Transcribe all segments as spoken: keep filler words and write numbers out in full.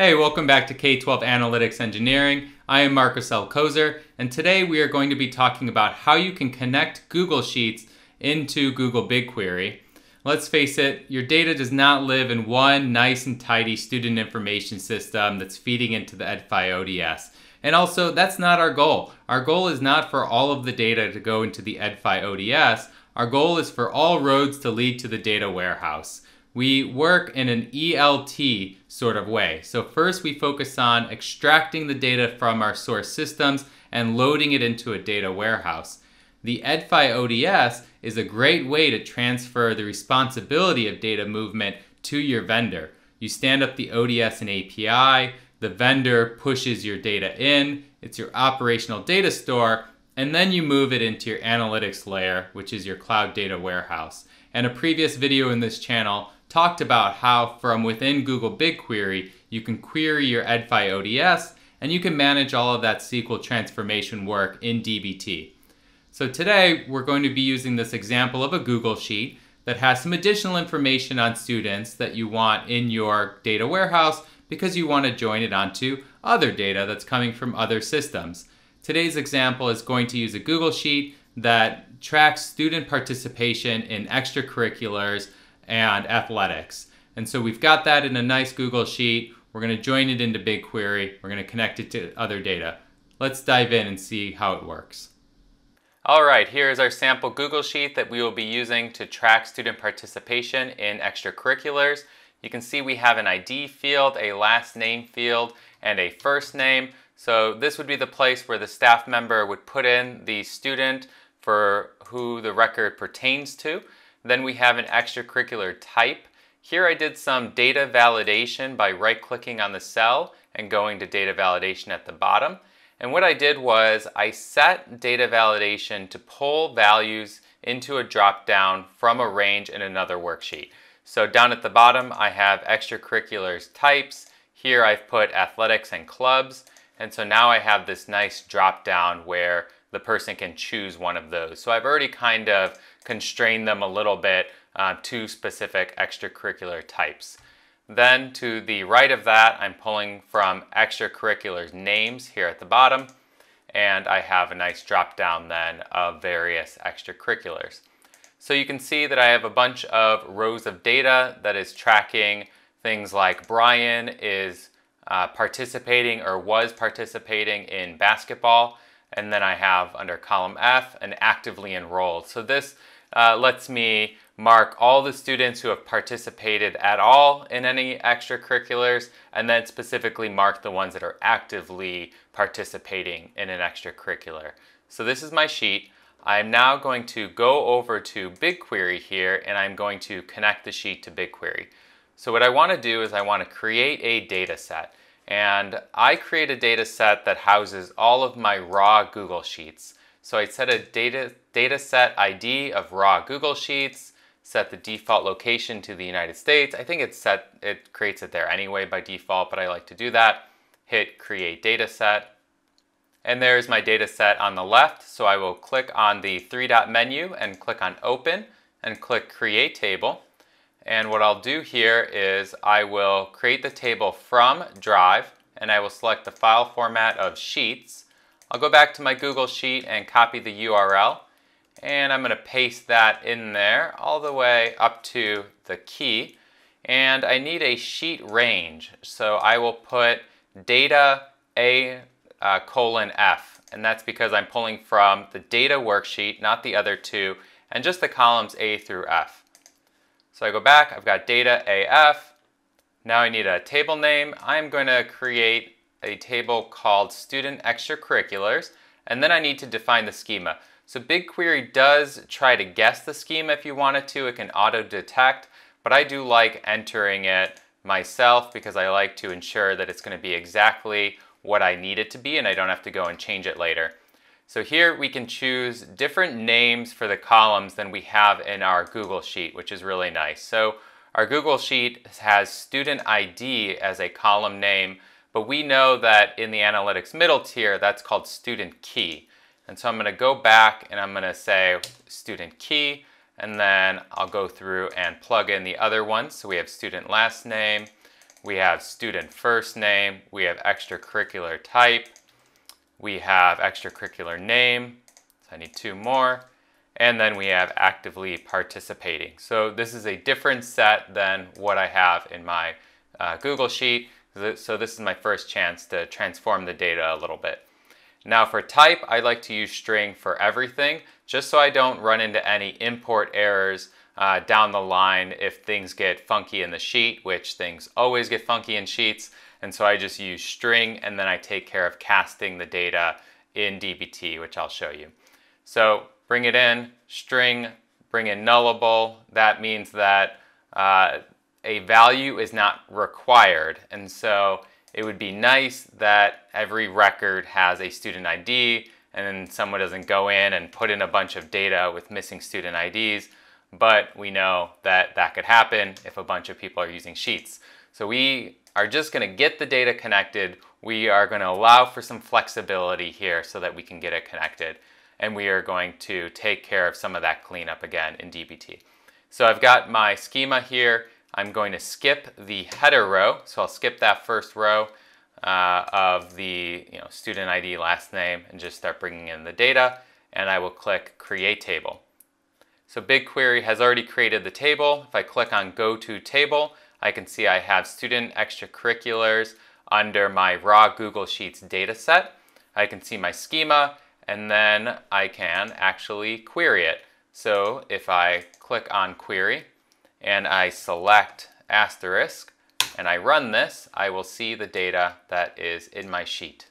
Hey, welcome back to K twelve Analytics Engineering. I am Marcus Elkhozer, and today we are going to be talking about how you can connect Google Sheets into Google BigQuery. Let's face it, your data does not live in one nice and tidy student information system that's feeding into the Ed-Fi O D S. And also, that's not our goal. Our goal is not for all of the data to go into the Ed-Fi O D S. Our goal is for all roads to lead to the data warehouse. We work in an E L T sort of way. So first we focus on extracting the data from our source systems and loading it into a data warehouse. The Ed-Fi O D S is a great way to transfer the responsibility of data movement to your vendor. You stand up the O D S and A P I, the vendor pushes your data in, it's your operational data store, and then you move it into your analytics layer, which is your cloud data warehouse. And a previous video in this channel talked about how from within Google BigQuery, you can query your Ed-Fi O D S and you can manage all of that S Q L transformation work in D B T. So today we're going to be using this example of a Google Sheet that has some additional information on students that you want in your data warehouse because you want to join it onto other data that's coming from other systems. Today's example is going to use a Google Sheet that tracks student participation in extracurriculars and athletics. And so we've got that in a nice Google Sheet. We're going to join it into BigQuery. We're going to connect it to other data. Let's dive in and see how it works. All right, here is our sample Google Sheet that we will be using to track student participation in extracurriculars. You can see we have an I D field, a last name field, and a first name. So this would be the place where the staff member would put in the student for who the record pertains to. Then we have an extracurricular type. Here I did some data validation by right-clicking on the cell and going to data validation at the bottom. And what I did was I set data validation to pull values into a drop-down from a range in another worksheet. So down at the bottom, I have extracurriculars types. Here I've put athletics and clubs. And so now I have this nice drop-down where the person can choose one of those. So I've already kind of constrained them a little bit uh, to specific extracurricular types. Then to the right of that, I'm pulling from extracurriculars names here at the bottom, and I have a nice drop-down then of various extracurriculars. So you can see that I have a bunch of rows of data that is tracking things like Brian is uh, participating or was participating in basketball. And then I have under column F an actively enrolled. So this uh, lets me mark all the students who have participated at all in any extracurriculars, and then specifically mark the ones that are actively participating in an extracurricular. So this is my sheet. I'm now going to go over to BigQuery here, and I'm going to connect the sheet to BigQuery. So what I want to do is I want to create a data set. And I create a data set that houses all of my raw Google Sheets. So I set a data, data set I D of raw Google Sheets, set the default location to the United States. I think it's set, it creates it there anyway by default, but I like to do that. Hit create data set. And there's my data set on the left. So I will click on the three dot menu and click on open and click create table. And what I'll do here is I will create the table from Drive, and I will select the file format of Sheets. I'll go back to my Google Sheet and copy the U R L, and I'm going to paste that in there all the way up to the key. And I need a sheet range, so I will put data A uh, colon F, and that's because I'm pulling from the data worksheet, not the other two, and just the columns A through F. So I go back, I've got data A F. Now I need a table name. I'm going to create a table called student extracurriculars, and then I need to define the schema. So BigQuery does try to guess the schema if you want it to. It can auto detect, but I do like entering it myself because I like to ensure that it's going to be exactly what I need it to be and I don't have to go and change it later. So here we can choose different names for the columns than we have in our Google Sheet, which is really nice. So our Google Sheet has student I D as a column name, but we know that in the analytics middle tier, that's called student key. And so I'm going to go back and I'm going to say student key, and then I'll go through and plug in the other ones. So we have student last name, we have student first name, we have extracurricular type, we have extracurricular name, so I need two more, and then we have actively participating. So this is a different set than what I have in my uh, Google Sheet. So this is my first chance to transform the data a little bit. Now for type, I like to use string for everything, just so I don't run into any import errors uh, down the line if things get funky in the sheet, which things always get funky in sheets. And so I just use string, and then I take care of casting the data in D B T, which I'll show you. So bring it in, string, bring in nullable. That means that uh, a value is not required. And so it would be nice that every record has a student I D, and then someone doesn't go in and put in a bunch of data with missing student I Ds. But we know that that could happen if a bunch of people are using sheets. So we are just going to get the data connected. We are going to allow for some flexibility here so that we can get it connected. And we are going to take care of some of that cleanup again in D B T. So I've got my schema here. I'm going to skip the header row. So I'll skip that first row uh, of the you know, student I D, last name, and just start bringing in the data. And I will click Create Table. So BigQuery has already created the table. If I click on Go to Table, I can see I have student extracurriculars under my raw Google Sheets data set. I can see my schema, and then I can actually query it. So if I click on Query, and I select asterisk and I run this, I will see the data that is in my sheet.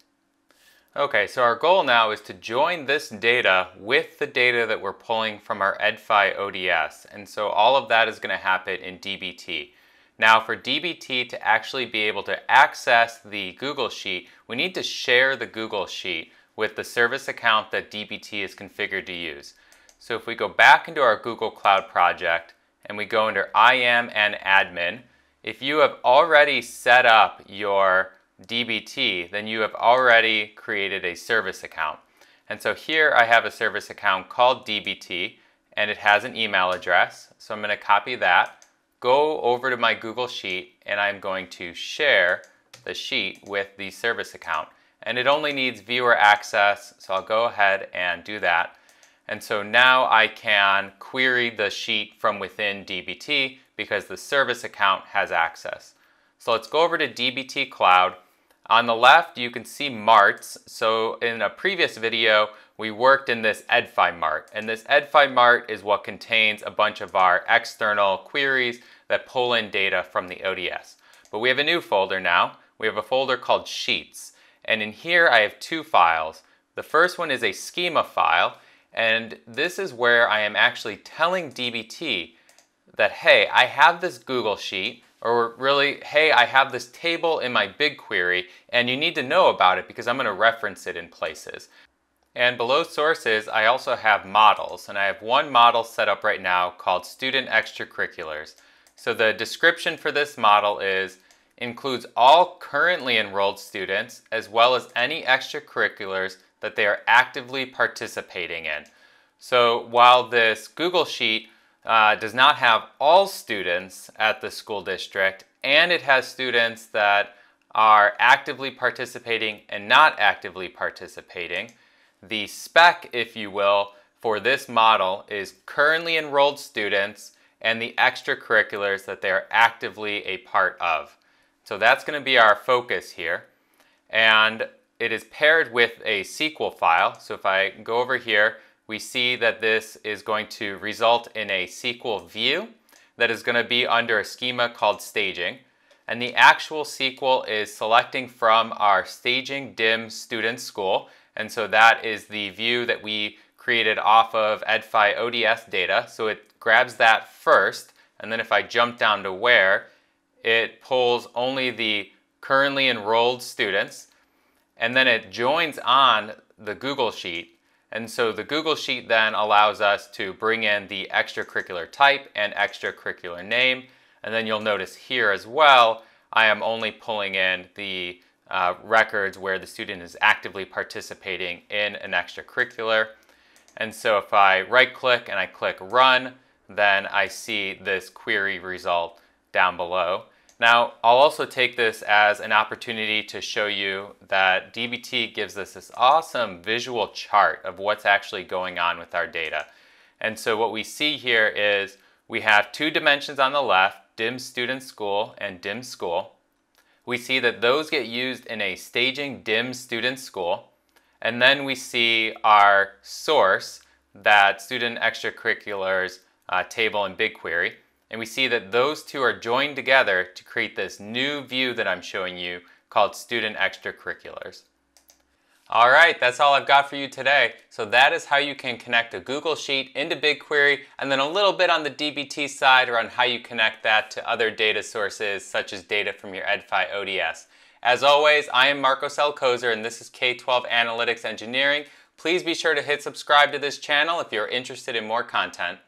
Okay, so our goal now is to join this data with the data that we're pulling from our Ed-Fi O D S. And so all of that is going to happen in D B T. Now for D B T to actually be able to access the Google Sheet, we need to share the Google Sheet with the service account that D B T is configured to use. So if we go back into our Google Cloud project, and we go under I A M and admin. If you have already set up your D B T, then you have already created a service account. And so here I have a service account called D B T, and it has an email address. So I'm going to copy that, go over to my Google Sheet, and I'm going to share the sheet with the service account. And it only needs viewer access, so I'll go ahead and do that. And so now I can query the sheet from within D B T because the service account has access. So let's go over to D B T Cloud. On the left, you can see marts. So in a previous video, we worked in this Ed-Fi mart. And this Ed-Fi mart is what contains a bunch of our external queries that pull in data from the O D S. But we have a new folder now. We have a folder called Sheets. And in here, I have two files. The first one is a schema file. And this is where I am actually telling D B T that, hey, I have this Google Sheet, or really, hey, I have this table in my BigQuery, and you need to know about it because I'm going to reference it in places. And below sources, I also have models, and I have one model set up right now called Student Extracurriculars. So the description for this model is, includes all currently enrolled students, as well as any extracurriculars that they are actively participating in. So while this Google Sheet uh, does not have all students at the school district, and it has students that are actively participating and not actively participating, the spec, if you will, for this model is currently enrolled students and the extracurriculars that they are actively a part of. So that's going to be our focus here. And it is paired with a S Q L file. So if I go over here, we see that this is going to result in a S Q L view that is going to be under a schema called staging. And the actual S Q L is selecting from our staging dim student school. And so that is the view that we created off of Ed-Fi O D S data. So it grabs that first. And then if I jump down to where, it pulls only the currently enrolled students. And then it joins on the Google Sheet. And so the Google Sheet then allows us to bring in the extracurricular type and extracurricular name. And then you'll notice here as well, I am only pulling in the uh, records where the student is actively participating in an extracurricular. And so if I right click and I click Run, then I see this query result down below. Now, I'll also take this as an opportunity to show you that D B T gives us this awesome visual chart of what's actually going on with our data. And so what we see here is we have two dimensions on the left, D I M student school and D I M school. We see that those get used in a staging D I M student school. And then we see our source, that student extracurriculars uh, table in BigQuery. And we see that those two are joined together to create this new view that I'm showing you called Student Extracurriculars. All right, that's all I've got for you today. So that is how you can connect a Google Sheet into BigQuery, and then a little bit on the D B T side around how you connect that to other data sources, such as data from your Ed-Fi O D S. As always, I am Marcus Elkhozer, and this is K twelve Analytics Engineering. Please be sure to hit subscribe to this channel if you're interested in more content.